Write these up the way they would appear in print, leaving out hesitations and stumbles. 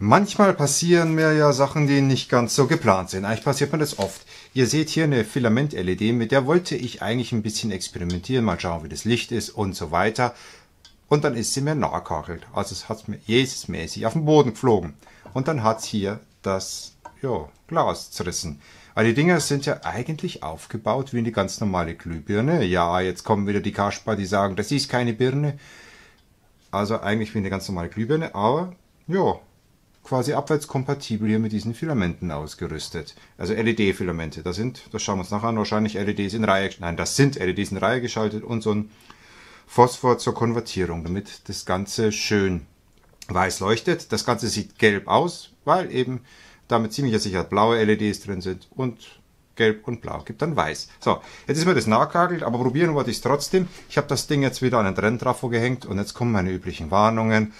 Manchmal passieren mir ja Sachen, die nicht ganz so geplant sind. Eigentlich passiert mir das oft. Ihr seht hier eine Filament LED, mit der wollte ich eigentlich ein bisschen experimentieren, mal schauen, wie das Licht ist und so weiter. Und dann ist sie mir nahekachelt. Also es hat mir Jesusmäßig auf den Boden geflogen. Und dann hat es hier das Glas zerrissen. Weil die Dinger sind ja eigentlich aufgebaut wie eine ganz normale Glühbirne. Ja, jetzt kommen wieder die Kasper, die sagen, das ist keine Birne. Also eigentlich wie eine ganz normale Glühbirne, aber ja, quasi abwärtskompatibel hier mit diesen Filamenten ausgerüstet. Also LED-Filamente, das schauen wir uns nachher an, wahrscheinlich LEDs in Reihe, nein, das sind LEDs in Reihe geschaltet und so ein Phosphor zur Konvertierung, damit das Ganze schön weiß leuchtet. Das Ganze sieht gelb aus, weil eben damit ziemlich sicher blaue LEDs drin sind und gelb und blau gibt dann weiß. So, jetzt ist mir das nahekagelt, aber probieren wollte ich es trotzdem. Ich habe das Ding jetzt wieder an einen Trenntrafo gehängt und jetzt kommen meine üblichen Warnungen.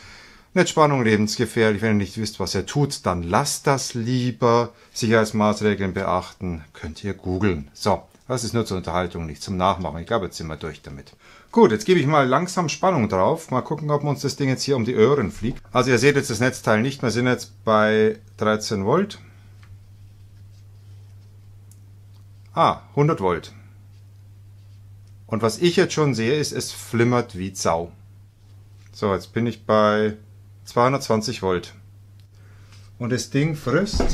Netzspannung lebensgefährlich, wenn ihr nicht wisst, was ihr tut, dann lasst das lieber. Sicherheitsmaßregeln beachten, könnt ihr googeln. So, das ist nur zur Unterhaltung, nicht zum Nachmachen. Ich glaube, jetzt sind wir durch damit. Gut, jetzt gebe ich mal langsam Spannung drauf. Mal gucken, ob uns das Ding jetzt hier um die Ohren fliegt. Also ihr seht jetzt das Netzteil nicht, wir sind jetzt bei 13 Volt. Ah, 100 Volt. Und was ich jetzt schon sehe, ist, es flimmert wie Sau. So, jetzt bin ich bei 220 Volt. Und das Ding frisst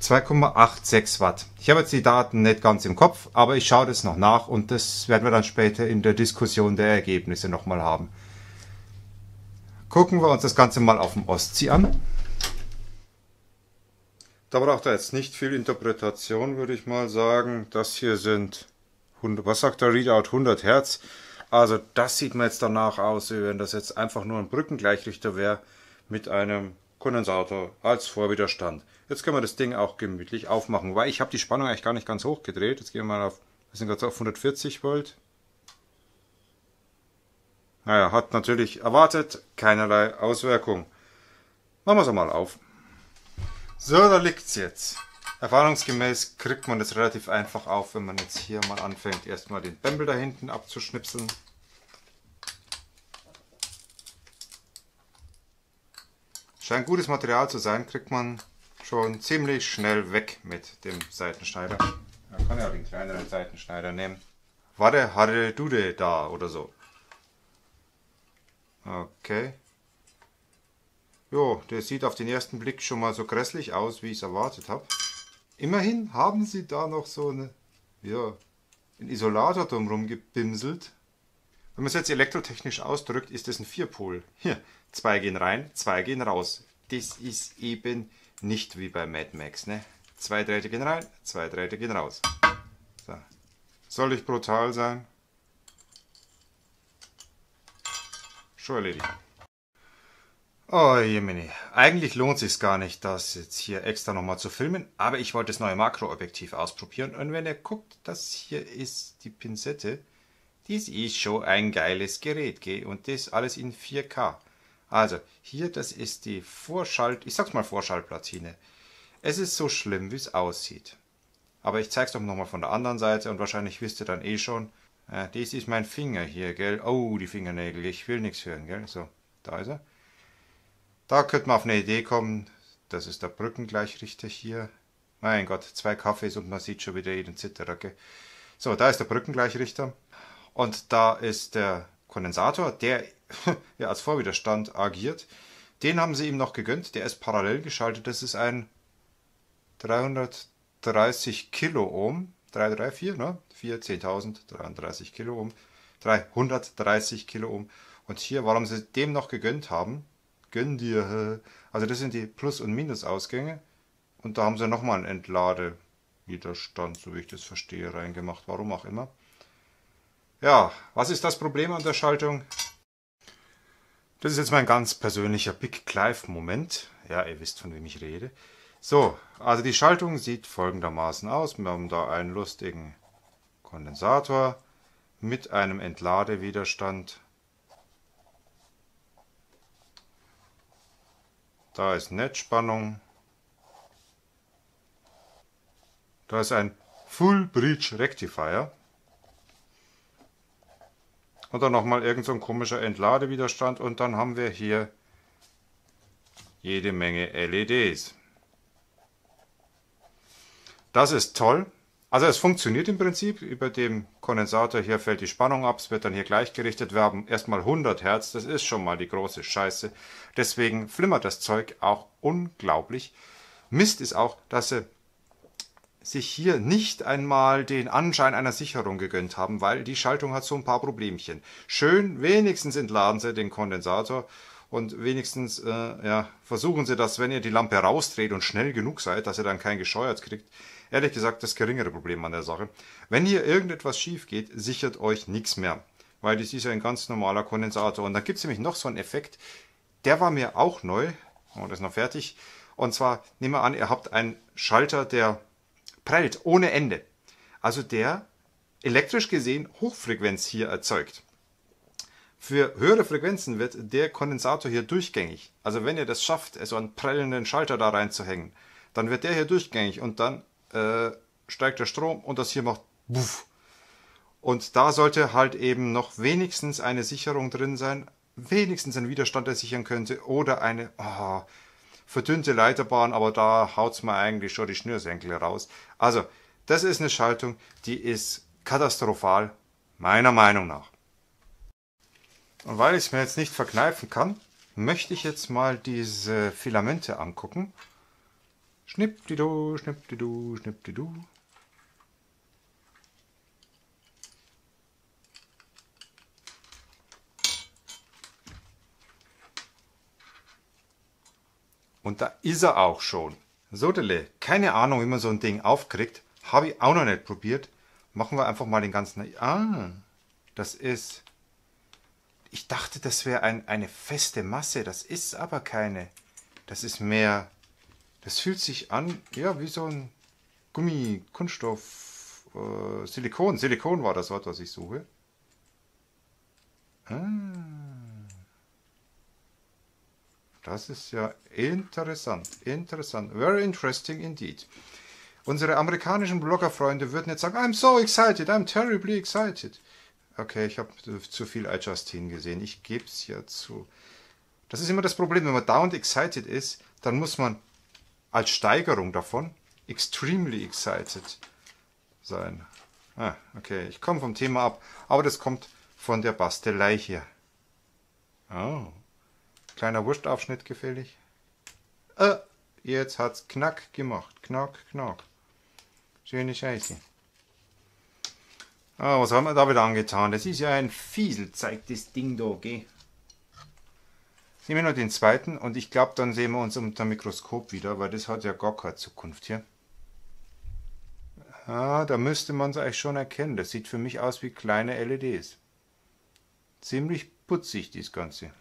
2,86 Watt. Ich habe jetzt die Daten nicht ganz im Kopf, aber ich schaue das noch nach und das werden wir dann später in der Diskussion der Ergebnisse nochmal haben. Gucken wir uns das Ganze mal auf dem Oszi an. Da braucht er jetzt nicht viel Interpretation, würde ich mal sagen. Das hier sind, 100, was sagt der Readout, 100 Hertz. Also das sieht mir jetzt danach aus, wie wenn das jetzt einfach nur ein Brückengleichrichter wäre mit einem Kondensator als Vorwiderstand. Jetzt können wir das Ding auch gemütlich aufmachen, weil ich habe die Spannung eigentlich gar nicht ganz hoch gedreht. Jetzt gehen wir mal auf, wir sind gerade auf 140 Volt. Naja, hat natürlich erwartet, keinerlei Auswirkung. Machen wir es mal auf. So, da liegt es jetzt. Erfahrungsgemäß kriegt man das relativ einfach auf, wenn man jetzt hier mal anfängt, erstmal den Bembel da hinten abzuschnipseln. Scheint gutes Material zu sein, kriegt man schon ziemlich schnell weg mit dem Seitenschneider. Man kann ja auch den kleineren Seitenschneider nehmen. War der Harre Dude da oder so? Okay. Jo, der sieht auf den ersten Blick schon mal so grässlich aus, wie ich es erwartet habe. Immerhin haben sie da noch so einen Isolator drumherum gebimselt. Wenn man es jetzt elektrotechnisch ausdrückt, ist das ein Vierpol. Hier, 2 gehen rein, 2 gehen raus. Das ist eben nicht wie bei Mad Max, ne? 2 Drähte gehen rein, 2 Drähte gehen raus. So. Soll ich brutal sein? Schon erledigt. Oh jemini, eigentlich lohnt es sich gar nicht, das jetzt hier extra nochmal zu filmen, aber ich wollte das neue Makroobjektiv ausprobieren und wenn ihr guckt, das hier ist die Pinzette. Dies ist schon ein geiles Gerät, gell? Und das alles in 4K. Also, hier, das ist die Vorschaltplatine. Es ist so schlimm, wie es aussieht. Aber ich zeig's doch nochmal von der anderen Seite und wahrscheinlich wisst ihr dann eh schon, das ist mein Finger hier, gell? Oh, die Fingernägel, ich will nichts hören, gell? So, da ist er. Da könnte man auf eine Idee kommen, das ist der Brückengleichrichter hier. Mein Gott, 2 Kaffees und man sieht schon wieder jeden Zitterer, gell? So, da ist der Brückengleichrichter. Und da ist der Kondensator, der ja als Vorwiderstand agiert. Den haben sie ihm noch gegönnt, der ist parallel geschaltet. Das ist ein 330 Kiloohm, 334, ne? 4, 10.000, 33 Kiloohm, 330 Kiloohm. Und hier, warum sie dem noch gegönnt haben, gönn dir. Also das sind die Plus- und Minusausgänge. Und da haben sie nochmal einen Entladewiderstand, so wie ich das verstehe, reingemacht, warum auch immer. Ja, was ist das Problem an der Schaltung? Das ist jetzt mein ganz persönlicher Big Clive-Moment. Ja, ihr wisst, von wem ich rede. So, also die Schaltung sieht folgendermaßen aus. Wir haben da einen lustigen Kondensator mit einem Entladewiderstand. Da ist Netzspannung. Da ist ein Full Bridge Rectifier. Und dann nochmal irgend so ein komischer Entladewiderstand. Und dann haben wir hier jede Menge LEDs. Das ist toll. Also es funktioniert im Prinzip. Über dem Kondensator hier fällt die Spannung ab. Es wird dann hier gleichgerichtet. Wir haben erstmal 100 Hertz. Das ist schon mal die große Scheiße. Deswegen flimmert das Zeug auch unglaublich. Mist ist auch, dass sie sich hier nicht einmal den Anschein einer Sicherung gegönnt haben, weil die Schaltung hat so ein paar Problemchen. Schön, wenigstens entladen sie den Kondensator und wenigstens ja, versuchen sie das, wenn ihr die Lampe rausdreht und schnell genug seid, dass ihr dann kein Gescheuert kriegt. Ehrlich gesagt, das geringere Problem an der Sache. Wenn hier irgendetwas schief geht, sichert euch nichts mehr, weil das ist ja ein ganz normaler Kondensator. Und dann gibt es nämlich noch so einen Effekt, der war mir auch neu. Oh, das ist noch fertig. Und zwar, nehmen wir an, ihr habt einen Schalter, der prellt ohne Ende. Also der elektrisch gesehen Hochfrequenz hier erzeugt. Für höhere Frequenzen wird der Kondensator hier durchgängig. Also wenn ihr das schafft, so einen prellenden Schalter da reinzuhängen, dann wird der hier durchgängig und dann steigt der Strom und das hier macht buff. Und da sollte halt eben noch wenigstens eine Sicherung drin sein, wenigstens ein Widerstand, der sichern könnte oder eine... Oh, verdünnte Leiterbahn, aber da haut es mir eigentlich schon die Schnürsenkel raus. Also, das ist eine Schaltung, die ist katastrophal, meiner Meinung nach. Und weil ich es mir jetzt nicht verkneifen kann, möchte ich jetzt mal diese Filamente angucken. Schnippdidu, schnippdidu, schnippdidu. Und da ist er auch schon. Sodele, keine Ahnung, wie man so ein Ding aufkriegt. Habe ich auch noch nicht probiert. Machen wir einfach mal den ganzen... Ah, das ist... Ich dachte, das wäre eine feste Masse. Das ist aber keine. Das ist mehr... Das fühlt sich an, ja, wie so ein Gummi, Kunststoff, Silikon. Silikon war das Wort, was ich suche. Ah. Das ist ja interessant, interessant, very interesting indeed. Unsere amerikanischen Bloggerfreunde würden jetzt sagen, I'm so excited, I'm terribly excited. Okay, ich habe zu viel I Just hingesehen, ich gebe es ja zu. Das ist immer das Problem, wenn man dauernd excited ist, dann muss man als Steigerung davon extremely excited sein. Ah, okay, ich komme vom Thema ab, aber das kommt von der Bastelei hier. Oh. Kleiner Wurstaufschnitt gefällig. Jetzt hat's knack gemacht. Knack, knack. Schöne Scheiße. Ah, was haben wir da wieder angetan? Das ist ja ein Fieselzeug, das Ding da, gell? Nehmen wir noch den zweiten und ich glaube, dann sehen wir uns unter dem Mikroskop wieder, weil das hat ja gar keine Zukunft hier. Ah, da müsste man es eigentlich schon erkennen. Das sieht für mich aus wie kleine LEDs. Ziemlich putzig, das Ganze.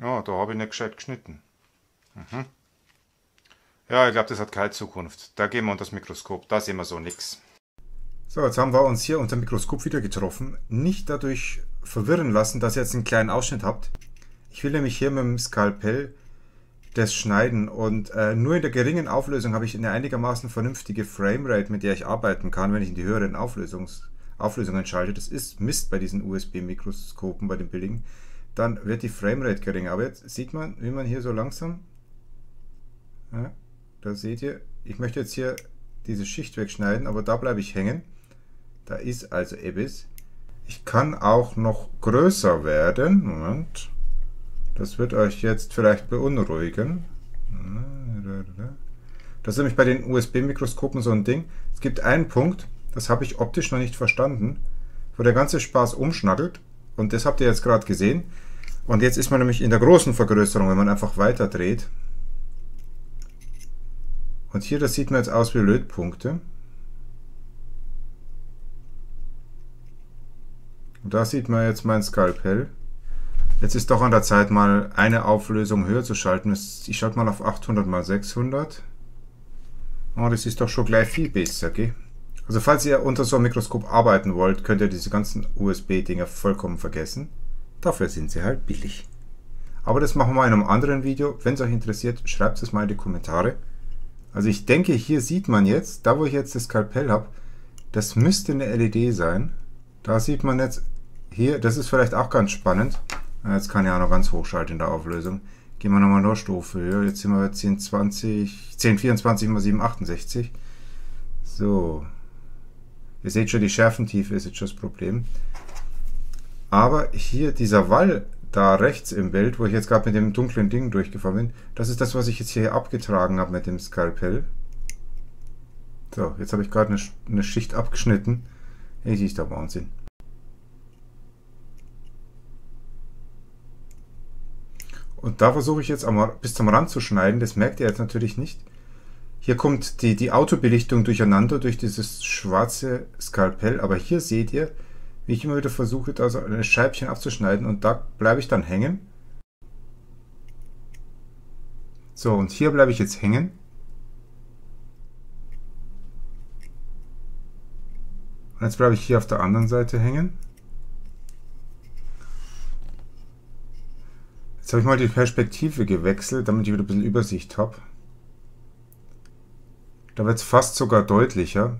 Ja, da habe ich nicht gescheit geschnitten. Mhm. Ja, ich glaube, das hat keine Zukunft. Da gehen wir unter das Mikroskop, da sehen wir so nichts. So, jetzt haben wir uns hier unter dem Mikroskop wieder getroffen. Nicht dadurch verwirren lassen, dass ihr jetzt einen kleinen Ausschnitt habt. Ich will nämlich hier mit dem Skalpell das schneiden und nur in der geringen Auflösung habe ich eine einigermaßen vernünftige Framerate, mit der ich arbeiten kann, wenn ich in die höheren Auflösungen schalte. Das ist Mist bei diesen USB-Mikroskopen, bei den billigen. Dann wird die Framerate geringer. Aber jetzt sieht man, wie man hier so langsam, ja, da seht ihr, ich möchte jetzt hier diese Schicht wegschneiden, aber da bleibe ich hängen. Da ist also Ebbis. Ich kann auch noch größer werden. Moment. Das wird euch jetzt vielleicht beunruhigen. Das ist nämlich bei den USB-Mikroskopen so ein Ding. Es gibt einen Punkt, das habe ich optisch noch nicht verstanden, wo der ganze Spaß umschnackelt. Und das habt ihr jetzt gerade gesehen. Und jetzt ist man nämlich in der großen Vergrößerung, wenn man einfach weiter dreht. Und hier, das sieht man jetzt aus wie Lötpunkte. Und da sieht man jetzt mein Skalpell. Jetzt ist doch an der Zeit, mal eine Auflösung höher zu schalten. Ich schalte mal auf 800 × 600. Oh, das ist doch schon gleich viel besser, okay? Also falls ihr unter so einem Mikroskop arbeiten wollt, könnt ihr diese ganzen USB-Dinger vollkommen vergessen. Dafür sind sie halt billig. Aber das machen wir in einem anderen Video. Wenn es euch interessiert, schreibt es mal in die Kommentare. Also ich denke, hier sieht man jetzt, da wo ich jetzt das Skalpell habe, das müsste eine LED sein. Da sieht man jetzt hier, das ist vielleicht auch ganz spannend. Jetzt kann ich auch noch ganz hoch schalten in der Auflösung. Gehen wir nochmal eine Stufe. Ja. Jetzt sind wir bei 1024 mal 768. So. Ihr seht schon, die Schärfentiefe ist jetzt schon das Problem. Aber hier dieser Wall da rechts im Bild, wo ich jetzt gerade mit dem dunklen Ding durchgefahren bin, das ist das, was ich jetzt hier abgetragen habe mit dem Skalpell. So, jetzt habe ich gerade eine Schicht abgeschnitten. Hey, die ist doch Wahnsinn. Und da versuche ich jetzt einmal bis zum Rand zu schneiden. Das merkt ihr jetzt natürlich nicht. Hier kommt die Autobelichtung durcheinander durch dieses schwarze Skalpell. Aber hier seht ihr, wie ich immer wieder versuche, da so ein Scheibchen abzuschneiden. Und da bleibe ich dann hängen. So, und hier bleibe ich jetzt hängen. Und jetzt bleibe ich hier auf der anderen Seite hängen. Jetzt habe ich mal die Perspektive gewechselt, damit ich wieder ein bisschen Übersicht habe. Da wird es fast sogar deutlicher.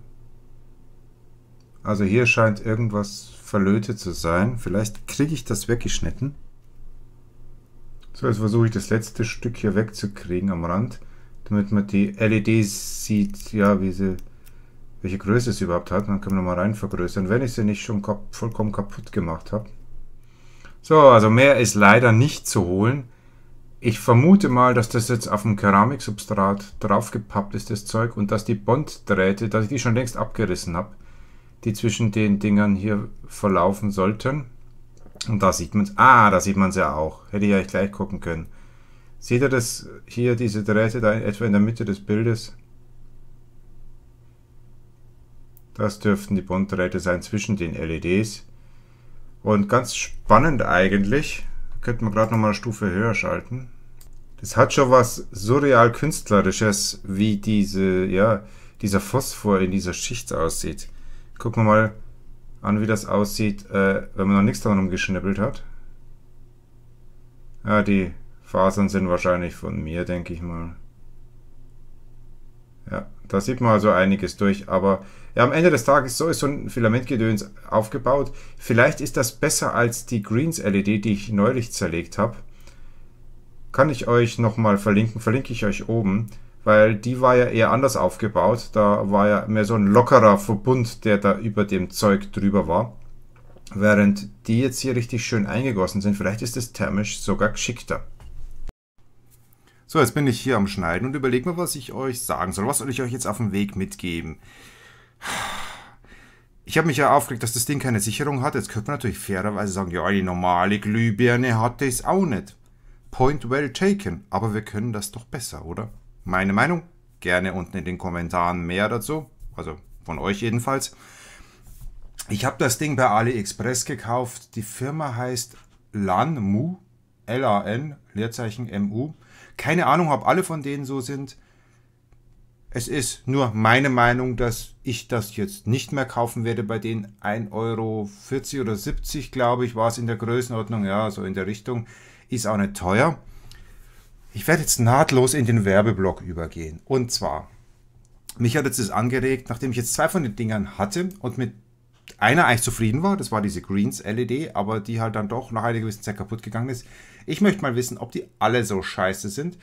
Also hier scheint irgendwas verlötet zu sein. Vielleicht kriege ich das weggeschnitten. So, jetzt versuche ich das letzte Stück hier wegzukriegen am Rand, damit man die LEDs sieht, ja, wie sie, welche Größe es überhaupt hat. Dann können wir nochmal rein vergrößern, wenn ich sie nicht schon vollkommen kaputt gemacht habe. So, also mehr ist leider nicht zu holen. Ich vermute mal, dass das jetzt auf dem Keramiksubstrat draufgepappt ist, das Zeug, und dass die Bonddrähte, dass ich die schon längst abgerissen habe, die zwischen den Dingern hier verlaufen sollten. Und da sieht man es. Ah, da sieht man es ja auch. Hätte ich ja gleich gucken können. Seht ihr das hier, diese Drähte da etwa in der Mitte des Bildes? Das dürften die Bonddrähte sein zwischen den LEDs. Und ganz spannend eigentlich, könnte man gerade nochmal eine Stufe höher schalten. Das hat schon was surreal-künstlerisches, wie dieser Phosphor in dieser Schicht aussieht. Gucken wir mal an, wie das aussieht, wenn man noch nichts daran rumgeschnippelt hat. Ja, die Fasern sind wahrscheinlich von mir, denke ich mal. Ja, da sieht man also einiges durch, aber ja, am Ende des Tages, so ist so ein Filamentgedöns aufgebaut. Vielleicht ist das besser als die Greens LED, die ich neulich zerlegt habe. Kann ich euch nochmal verlinken, verlinke ich euch oben, weil die war ja eher anders aufgebaut. Da war ja mehr so ein lockerer Verbund, der da über dem Zeug drüber war. Während die jetzt hier richtig schön eingegossen sind, vielleicht ist es thermisch sogar geschickter. So, jetzt bin ich hier am Schneiden und überlege mir, was ich euch sagen soll. Was soll ich euch jetzt auf dem Weg mitgeben? Ich habe mich ja aufgeregt, dass das Ding keine Sicherung hat. Jetzt könnte man natürlich fairerweise sagen, ja, die normale Glühbirne hat das auch nicht. Point well taken. Aber wir können das doch besser, oder? Meine Meinung? Gerne unten in den Kommentaren mehr dazu. Also von euch jedenfalls. Ich habe das Ding bei AliExpress gekauft. Die Firma heißt Lanmu. LAN, Leerzeichen MU. Keine Ahnung, ob alle von denen so sind. Es ist nur meine Meinung, dass ich das jetzt nicht mehr kaufen werde bei denen. 1,40 Euro oder 70, glaube ich, war es in der Größenordnung. Ja, so in der Richtung. Ist auch nicht teuer. Ich werde jetzt nahtlos in den Werbeblock übergehen. Und zwar, mich hat jetzt das angeregt, nachdem ich jetzt zwei von den Dingern hatte und mit einer eigentlich zufrieden war, das war diese Greens LED, aber die halt dann doch nach einer gewissen Zeit kaputt gegangen ist. Ich möchte mal wissen, ob die alle so scheiße sind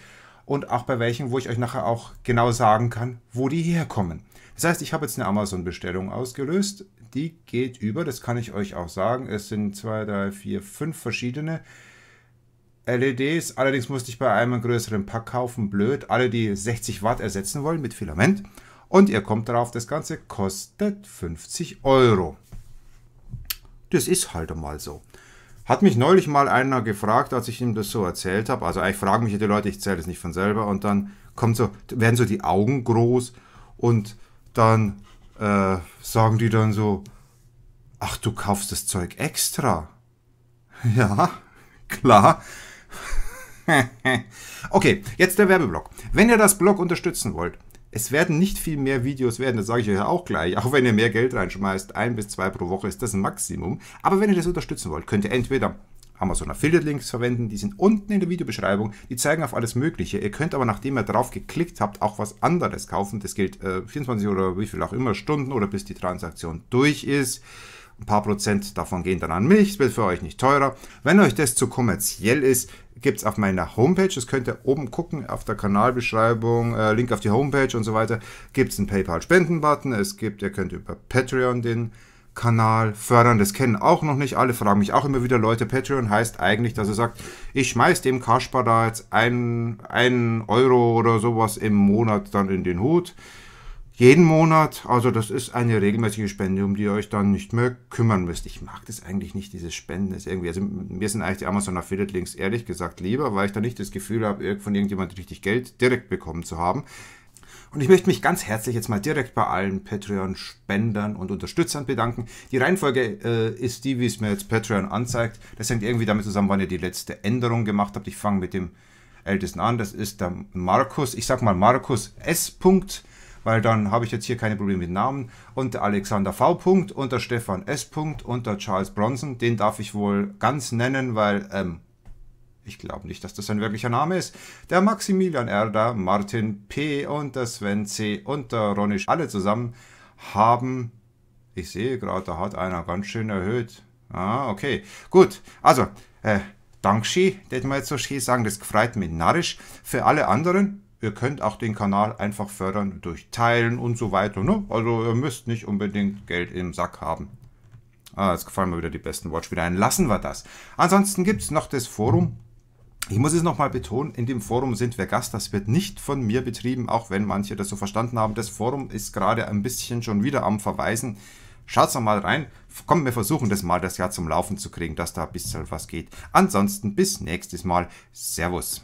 und auch bei welchen, wo ich euch nachher auch genau sagen kann, wo die herkommen. Das heißt, ich habe jetzt eine Amazon-Bestellung ausgelöst, die geht über, das kann ich euch auch sagen. Es sind 2, 3, 4, 5 verschiedene LEDs, allerdings musste ich bei einem einen größeren Pack kaufen, blöd. Alle, die 60 Watt ersetzen wollen mit Filament. Und ihr kommt darauf, das Ganze kostet 50 Euro. Das ist halt mal so. Hat mich neulich mal einer gefragt, als ich ihm das so erzählt habe. Also eigentlich fragen mich ja die Leute, ich zähle das nicht von selber. Und dann kommt so, werden so die Augen groß und dann sagen die dann so, ach, du kaufst das Zeug extra. Ja, klar. Okay, jetzt der Werbeblock. Wenn ihr das Blog unterstützen wollt, es werden nicht viel mehr Videos werden, das sage ich euch ja auch gleich. Auch wenn ihr mehr Geld reinschmeißt, 1 bis 2 pro Woche ist das ein Maximum. Aber wenn ihr das unterstützen wollt, könnt ihr entweder Amazon Affiliate Links verwenden, die sind unten in der Videobeschreibung, die zeigen auf alles Mögliche. Ihr könnt aber, nachdem ihr drauf geklickt habt, auch was anderes kaufen. Das gilt 24 oder wie viel auch immer Stunden oder bis die Transaktion durch ist. Ein paar Prozent davon gehen dann an mich, es wird für euch nicht teurer. Wenn euch das zu kommerziell ist, gibt es auf meiner Homepage, das könnt ihr oben gucken, auf der Kanalbeschreibung, Link auf die Homepage und so weiter, gibt es einen PayPal-Spenden-Button, ihr könnt über Patreon den Kanal fördern, das kennen auch noch nicht alle, fragen mich auch immer wieder Leute, Patreon heißt eigentlich, dass er sagt, ich schmeiß dem Kaspar da jetzt einen Euro oder sowas im Monat dann in den Hut. Jeden Monat, also das ist eine regelmäßige Spende, um die ihr euch dann nicht mehr kümmern müsst. Ich mag das eigentlich nicht, dieses Spenden ist irgendwie, also mir sind eigentlich die Amazon Affiliate Links ehrlich gesagt lieber, weil ich da nicht das Gefühl habe, von irgendjemand richtig Geld direkt bekommen zu haben. Und ich möchte mich ganz herzlich jetzt mal direkt bei allen Patreon-Spendern und Unterstützern bedanken. Die Reihenfolge ist die, wie es mir jetzt Patreon anzeigt. Das hängt irgendwie damit zusammen, wann ihr die letzte Änderung gemacht habt. Ich fange mit dem Ältesten an. Das ist der Markus. Ich sag mal Markus S. Punkt, weil dann habe ich jetzt hier keine Probleme mit Namen. Und der Alexander V. Punkt und der Stefan S. Punkt und der Charles Bronson. Den darf ich wohl ganz nennen, weil ich glaube nicht, dass das ein wirklicher Name ist. Der Maximilian R., der Martin P. und der Sven C. und der Ronny, alle zusammen haben, ich sehe gerade, da hat einer ganz schön erhöht. Ah, okay, gut. Also, Dankeschön, das mal jetzt so schön sagen, das gefreut mich narrisch. Für alle anderen, ihr könnt auch den Kanal einfach fördern durch Teilen und so weiter. Ne? Also, ihr müsst nicht unbedingt Geld im Sack haben. Ah, jetzt gefallen mir wieder die besten Wortspiele ein. Lassen wir das. Ansonsten gibt es noch das Forum. Ich muss es nochmal betonen, in dem Forum sind wir Gast, das wird nicht von mir betrieben, auch wenn manche das so verstanden haben. Das Forum ist gerade ein bisschen schon wieder am Verweisen. Schaut's doch mal rein. Kommt, wir versuchen das mal, das Jahr zum Laufen zu kriegen, dass da ein bisschen was geht. Ansonsten bis nächstes Mal. Servus.